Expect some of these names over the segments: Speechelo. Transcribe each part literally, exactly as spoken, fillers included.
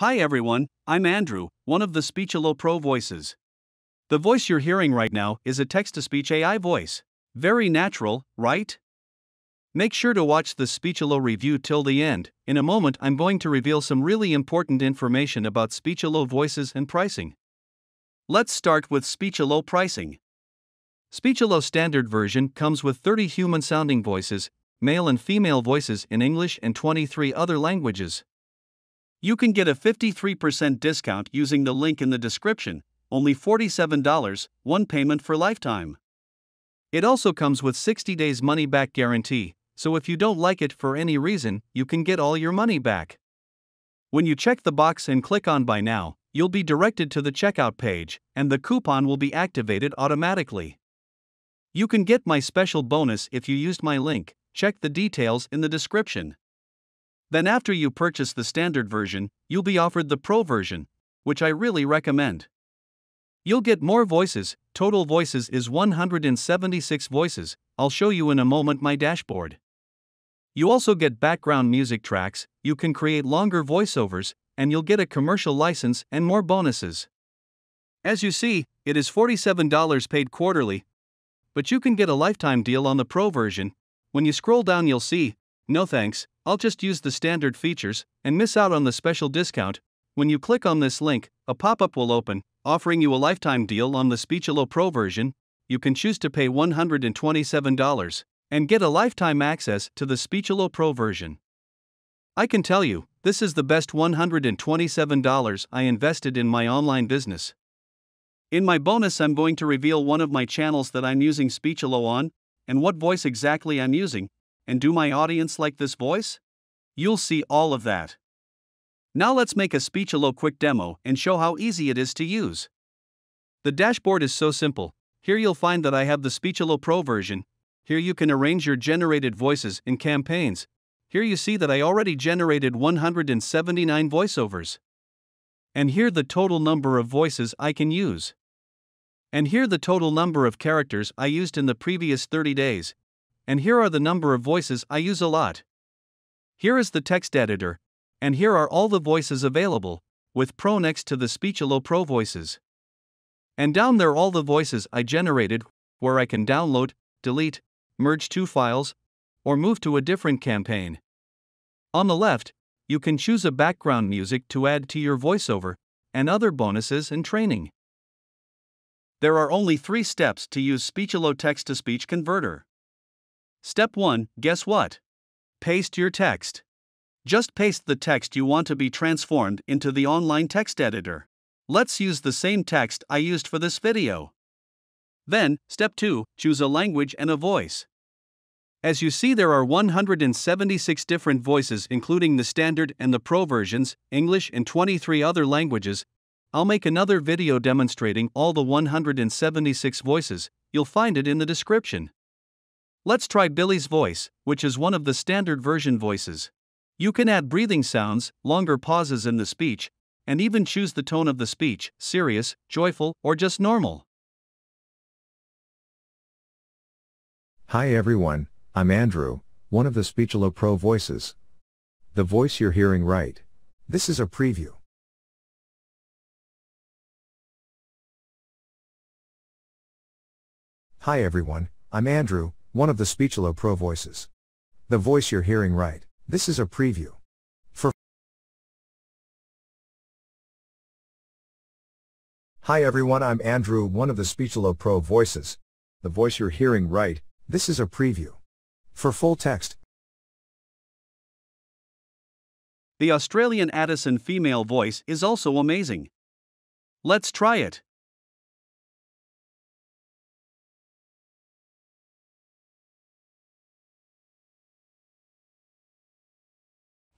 Hi everyone, I'm Andrew, one of the Speechelo Pro voices. The voice you're hearing right now is a text-to-speech A I voice. Very natural, right? Make sure to watch the Speechelo review till the end. In a moment I'm going to reveal some really important information about Speechelo voices and pricing. Let's start with Speechelo pricing. Speechelo standard version comes with thirty human-sounding voices, male and female voices in English and twenty-three other languages. You can get a fifty-three percent discount using the link in the description, only forty-seven dollars, one payment for lifetime. It also comes with sixty days money-back guarantee, so if you don't like it for any reason, you can get all your money back. When you check the box and click on Buy Now, you'll be directed to the checkout page, and the coupon will be activated automatically. You can get my special bonus if you used my link, check the details in the description. Then after you purchase the standard version, you'll be offered the Pro version, which I really recommend. You'll get more voices. Total voices is one hundred seventy-six voices. I'll show you in a moment my dashboard. You also get background music tracks, you can create longer voiceovers, and you'll get a commercial license and more bonuses. As you see, it is forty-seven dollars paid quarterly, but you can get a lifetime deal on the Pro version. When you scroll down you'll see, no thanks, I'll just use the standard features and miss out on the special discount. When you click on this link, a pop-up will open, offering you a lifetime deal on the Speechelo Pro version. You can choose to pay one hundred twenty-seven dollars and get a lifetime access to the Speechelo Pro version. I can tell you, this is the best one hundred twenty-seven dollars I invested in my online business. In my bonus I'm going to reveal one of my channels that I'm using Speechelo on, and what voice exactly I'm using. And do my audience like this voice? You'll see all of that. Now let's make a Speechelo quick demo and show how easy it is to use. The dashboard is so simple. Here you'll find that I have the Speechelo Pro version. Here you can arrange your generated voices in campaigns. Here you see that I already generated one hundred seventy-nine voiceovers. And here the total number of voices I can use. And here the total number of characters I used in the previous thirty days. And here are the number of voices I use a lot. Here is the text editor, and here are all the voices available, with Pro next to the Speechelo Pro voices. And down there all the voices I generated, where I can download, delete, merge two files, or move to a different campaign. On the left, you can choose a background music to add to your voiceover, and other bonuses and training. There are only three steps to use Speechelo text-to-speech converter. Step one, guess what? Paste your text. Just paste the text you want to be transformed into the online text editor. Let's use the same text I used for this video. Then, Step two, choose a language and a voice. As you see there are one hundred seventy-six different voices including the standard and the Pro versions, English and twenty-three other languages. I'll make another video demonstrating all the one hundred seventy-six voices, you'll find it in the description. Let's try Billy's voice, which is one of the standard version voices. You can add breathing sounds, longer pauses in the speech, and even choose the tone of the speech, serious, joyful, or just normal. Hi everyone, I'm Andrew, one of the Speechelo Pro voices. The voice you're hearing right. This is a preview. Hi everyone, I'm Andrew, one of the Speechelo Pro voices. The voice you're hearing right. This is a preview. For Hi everyone, I'm Andrew, one of the Speechelo Pro voices. The voice you're hearing right. This is a preview. For full text. The Australian Addison female voice is also amazing. Let's try it.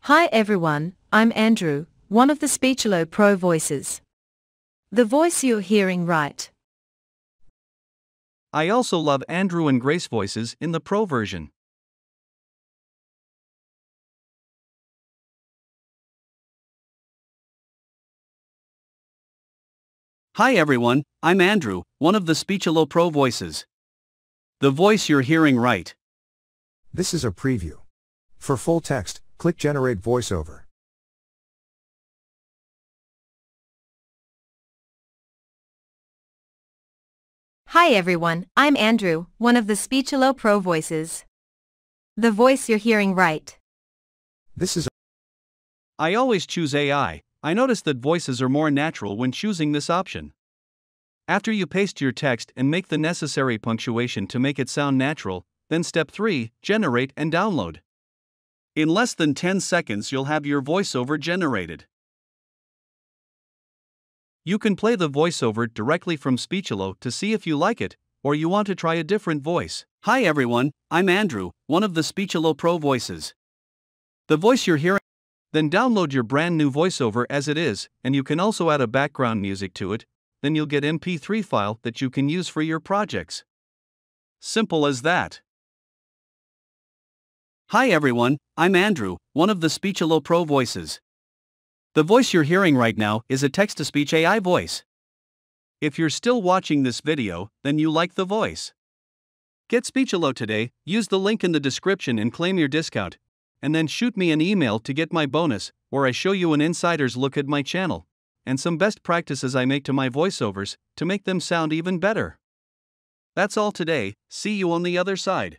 Hi everyone, I'm Andrew, one of the Speechelo Pro voices. The voice you're hearing right. I also love Andrew and Grace voices in the Pro version. Hi everyone, I'm Andrew, one of the Speechelo Pro voices. The voice you're hearing right. This is a preview. For full text, click Generate Voiceover. Hi everyone, I'm Andrew, one of the Speechelo Pro voices. The voice you're hearing right. This is. I always choose A I. I notice that voices are more natural when choosing this option. After you paste your text and make the necessary punctuation to make it sound natural, then step three, generate and download. In less than ten seconds you'll have your voiceover generated. You can play the voiceover directly from Speechelo to see if you like it, or you want to try a different voice. Hi everyone, I'm Andrew, one of the Speechelo Pro voices. The voice you're hearing. Then download your brand new voiceover as it is, and you can also add a background music to it, then you'll get an M P three file that you can use for your projects. Simple as that. Hi everyone, I'm Andrew, one of the Speechelo Pro voices. The voice you're hearing right now is a text-to-speech A I voice. If you're still watching this video, then you like the voice. Get Speechelo today, use the link in the description and claim your discount, and then shoot me an email to get my bonus, where I show you an insider's look at my channel, and some best practices I make to my voiceovers to make them sound even better. That's all today, see you on the other side.